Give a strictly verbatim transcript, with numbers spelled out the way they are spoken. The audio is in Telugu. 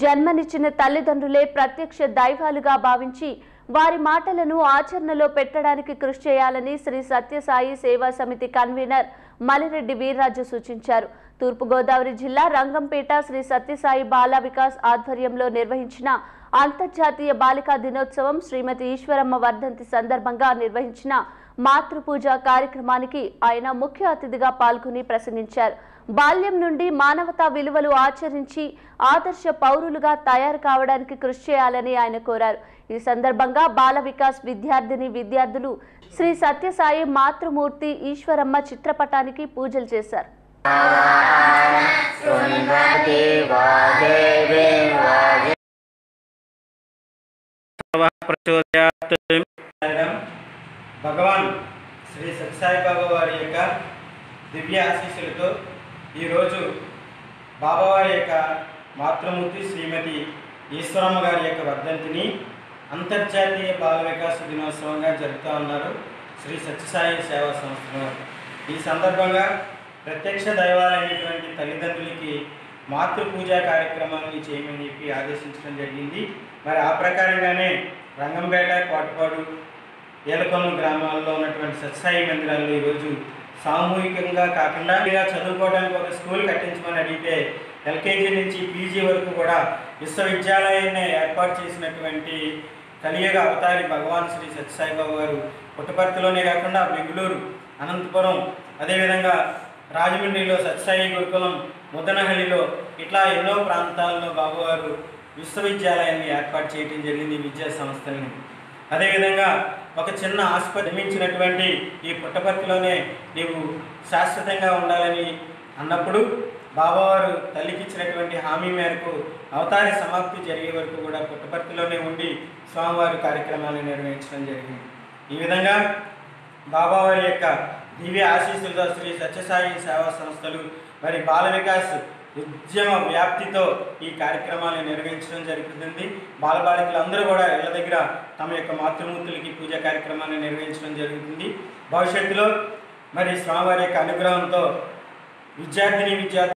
జన్మనిచ్చిన తల్లిదండ్రులే ప్రత్యక్ష దైవాలుగా భావించి వారి మాటలను ఆచరణలో పెట్టడానికి కృషి చేయాలని శ్రీ సత్యసాయి సేవా సమితి కన్వీనర్ మలిరెడ్డి వీర్రాజు సూచించారు. తూర్పుగోదావరి జిల్లా రంగంపేట శ్రీ సత్యసాయి బాల వికాస్ ఆధ్వర్యంలో నిర్వహించిన అంతర్జాతీయ బాలికా దినోత్సవం శ్రీమతి ఈశ్వరమ్మ వర్ధంతి సందర్భంగా నిర్వహించిన మాతృపూజ కార్యక్రమానికి ఆయన ముఖ్య అతిథిగా పాల్గొని ప్రసంగించారు. బాల్యం నుండి మానవతా విలువలు ఆచరించి ఆదర్శ పౌరులుగా తయారు కావడానికి కృషి చేయాలని ఆయన కోరారు. ఈ సందర్భంగా బాల వికాస్ విద్యార్థిని విద్యార్థులు శ్రీ సత్యసాయి మాతృమూర్తి ఈశ్వరమ్మ చిత్రపటానికి పూజలు చేశారు. భగవాన్ శ్రీ సత్యసాయి బాబా వారి యొక్క దివ్య ఆశీస్సులతో ఈరోజు బాబావారి యొక్క మాతృమూర్తి శ్రీమతి ఈశ్వరమ్మ గారి యొక్క వర్ధంతిని అంతర్జాతీయ బాల వికాస దినోత్సవంగా జరుపుతూ ఉన్నారు శ్రీ సత్యసాయి సేవా సంస్థ. ఈ సందర్భంగా ప్రత్యక్ష దైవాలైనటువంటి తల్లిదండ్రులకి మాతృపూజా కార్యక్రమాన్ని చేయమని చెప్పి ఆదేశించడం జరిగింది. మరి ఆ ప్రకారంగానే రంగంపేట, కోటపాడు, ఏలకొల్లు గ్రామాల్లో ఉన్నటువంటి సత్యసాయి మందిరాల్లో ఈరోజు సామూహికంగా కాకుండా ఇలా చదువుకోవడానికి ఒక స్కూల్ కట్టించమని అడిగితే ఎల్కేజీ నుంచి పీజీ వరకు కూడా విశ్వవిద్యాలయాన్ని ఏర్పాటు చేసినటువంటి కలియుగ అవతారి భగవాన్ శ్రీ సత్యసాయి బాబా గారు పుట్టపర్తిలోనే కాకుండా బెంగళూరు, అనంతపురం, అదేవిధంగా రాజమండ్రిలో సత్యసాయి గురుకులం, ముద్దనహళ్ళిలో ఇట్లా ఎన్నో ప్రాంతాల్లో బాబావారు విశ్వవిద్యాలయాన్ని ఏర్పాటు చేయడం జరిగింది విద్యా సంస్థలని. అదేవిధంగా ఒక చిన్న ఆసుపత్రి నిర్మించినటువంటి ఈ పుట్టపర్తిలోనే నీవు శాశ్వతంగా ఉండాలని అన్నప్పుడు బాబావారు తల్లికిచ్చినటువంటి హామీ మేరకు అవతార సమాప్తి జరిగే వరకు కూడా పుట్టపర్తిలోనే ఉండి స్వామివారి కార్యక్రమాన్ని నిర్వహించడం జరిగింది. ఈ విధంగా బాబావారి యొక్క దివ్య ఆశీస్సులతో శ్రీ సత్యసాయి సేవా సంస్థలు మరి బాల వికాస్ ఉద్యమ వ్యాప్తితో ఈ కార్యక్రమాన్ని నిర్వహించడం జరుగుతుంది. బాలబాలికలందరూ కూడా ఇళ్ల దగ్గర తమ యొక్క మాతృమూర్తులకి పూజా కార్యక్రమాన్ని నిర్వహించడం జరుగుతుంది. భవిష్యత్తులో మరి స్వామివారి యొక్క అనుగ్రహంతో విద్యార్థిని విద్యార్థి